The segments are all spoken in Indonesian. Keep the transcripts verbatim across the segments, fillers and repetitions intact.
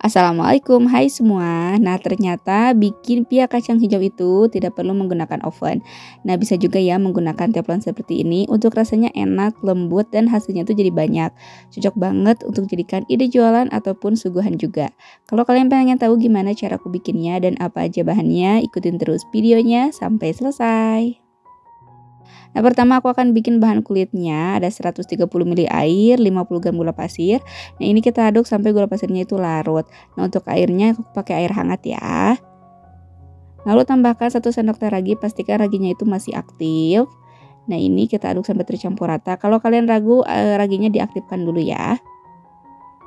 Assalamualaikum, hai semua. Nah, ternyata bikin pia kacang hijau itu tidak perlu menggunakan oven. Nah, bisa juga ya menggunakan teflon seperti ini. Untuk rasanya enak, lembut, dan hasilnya tuh jadi banyak. Cocok banget untuk jadikan ide jualan ataupun suguhan juga. Kalau kalian pengen tahu gimana cara aku bikinnya dan apa aja bahannya, ikutin terus videonya sampai selesai. Nah, pertama aku akan bikin bahan kulitnya. Ada seratus tiga puluh mililiter air, lima puluh gram gula pasir. Nah, ini kita aduk sampai gula pasirnya itu larut. Nah, untuk airnya aku pakai air hangat ya. Lalu tambahkan satu sendok teh ragi, pastikan raginya itu masih aktif. Nah, ini kita aduk sampai tercampur rata. Kalau kalian ragu, raginya diaktifkan dulu ya.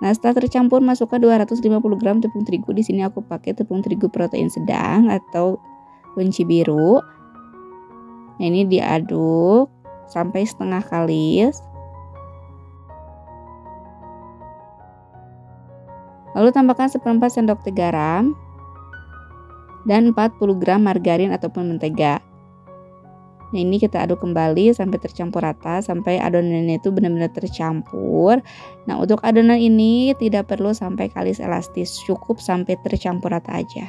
Nah, setelah tercampur masukkan dua ratus lima puluh gram tepung terigu. Di sini aku pakai tepung terigu protein sedang atau kunci biru. Nah, ini diaduk sampai setengah kalis. Lalu tambahkan seperempat sendok teh garam dan empat puluh gram margarin ataupun mentega. Nah, ini kita aduk kembali sampai tercampur rata, sampai adonannya itu benar-benar tercampur. Nah, untuk adonan ini tidak perlu sampai kalis elastis, cukup sampai tercampur rata aja.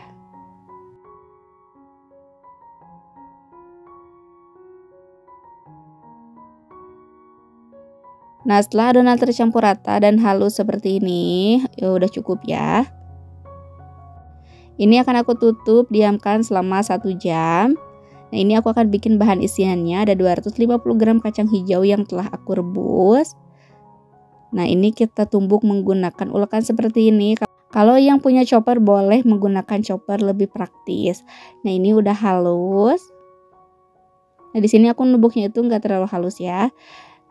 Nah, setelah adonan tercampur rata dan halus seperti ini, ya udah cukup ya. Ini akan aku tutup, diamkan selama satu jam. Nah, ini aku akan bikin bahan isiannya. Ada dua ratus lima puluh gram kacang hijau yang telah aku rebus. Nah, ini kita tumbuk menggunakan ulekan seperti ini. Kalau yang punya chopper boleh menggunakan chopper, lebih praktis. Nah, ini udah halus. Nah, di sini aku numbuknya itu nggak terlalu halus ya.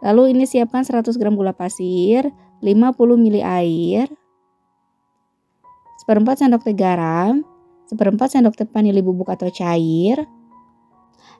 Lalu ini siapkan seratus gram gula pasir, lima puluh mililiter air, seperempat sendok teh garam, seperempat sendok teh vanili bubuk atau cair.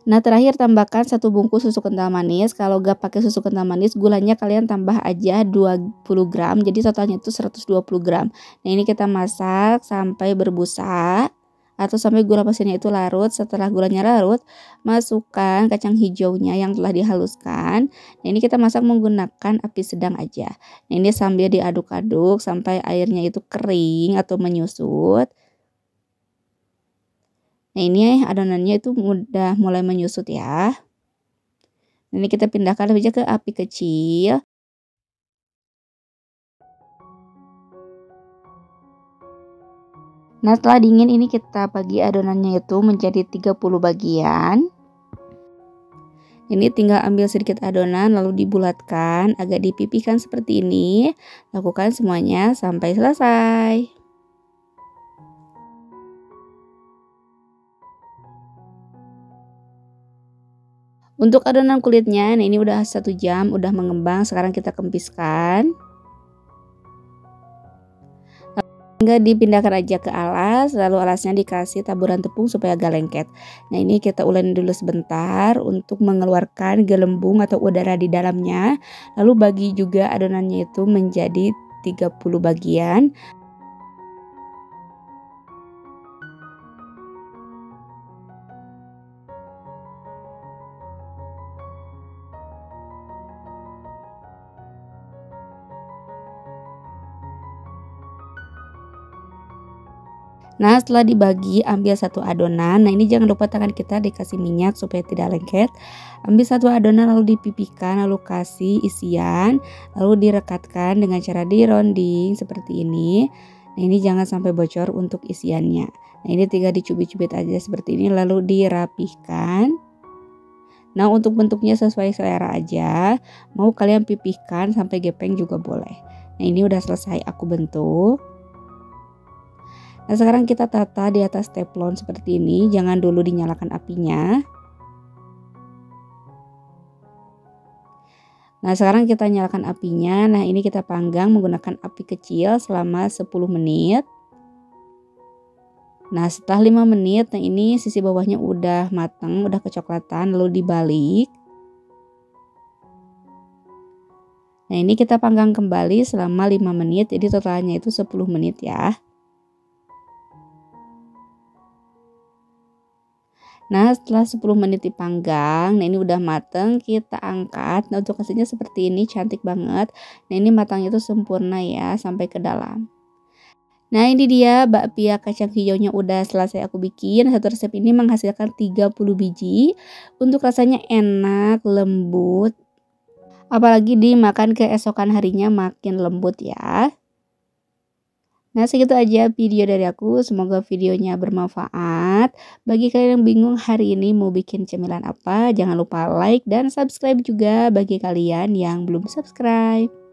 Nah, terakhir tambahkan satu bungkus susu kental manis. Kalau gak pakai susu kental manis, gulanya kalian tambah aja dua puluh gram. Jadi totalnya itu seratus dua puluh gram. Nah, ini kita masak sampai berbusa atau sampai gula pasirnya itu larut. Setelah gulanya larut, masukkan kacang hijaunya yang telah dihaluskan. Nah, ini kita masak menggunakan api sedang aja. Nah, ini sambil diaduk-aduk sampai airnya itu kering atau menyusut. Nah, ini adonannya itu udah mulai menyusut ya. Nah, ini kita pindahkan aja ke api kecil. Nah, setelah dingin ini kita bagi adonannya itu menjadi tiga puluh bagian. Ini tinggal ambil sedikit adonan lalu dibulatkan, agak dipipihkan seperti ini. Lakukan semuanya sampai selesai. Untuk adonan kulitnya, nah ini udah satu jam, udah mengembang. Sekarang kita kempiskan. Tinggal dipindahkan aja ke alas, lalu alasnya dikasih taburan tepung supaya agak lengket. Nah, ini kita uleni dulu sebentar untuk mengeluarkan gelembung atau udara di dalamnya. Lalu bagi juga adonannya itu menjadi tiga puluh bagian. Nah, setelah dibagi, ambil satu adonan. Nah, ini jangan lupa tangan kita dikasih minyak supaya tidak lengket. Ambil satu adonan lalu dipipihkan, lalu kasih isian, lalu direkatkan dengan cara dironding seperti ini. Nah, ini jangan sampai bocor untuk isiannya. Nah, ini tinggal dicubit-cubit aja seperti ini lalu dirapihkan. Nah, untuk bentuknya sesuai selera aja. Mau kalian pipihkan sampai gepeng juga boleh. Nah, ini udah selesai aku bentuk. Nah, sekarang kita tata di atas teflon seperti ini. Jangan dulu dinyalakan apinya. Nah, sekarang kita nyalakan apinya. Nah, ini kita panggang menggunakan api kecil selama sepuluh menit. Nah, setelah lima menit, nah ini sisi bawahnya udah mateng, udah kecoklatan, lalu dibalik. Nah, ini kita panggang kembali selama lima menit. Jadi totalnya itu sepuluh menit ya. Nah, setelah sepuluh menit dipanggang, nah ini udah mateng, kita angkat. Nah, untuk hasilnya seperti ini, cantik banget. Nah, ini matangnya itu sempurna ya, sampai ke dalam. Nah, ini dia bakpia kacang hijaunya udah selesai aku bikin. Satu resep ini menghasilkan tiga puluh biji. Untuk rasanya enak, lembut. Apalagi dimakan keesokan harinya makin lembut ya. Nah, segitu aja video dari aku. Semoga videonya bermanfaat. Bagi kalian yang bingung hari ini mau bikin cemilan apa, jangan lupa like dan subscribe juga bagi kalian yang belum subscribe.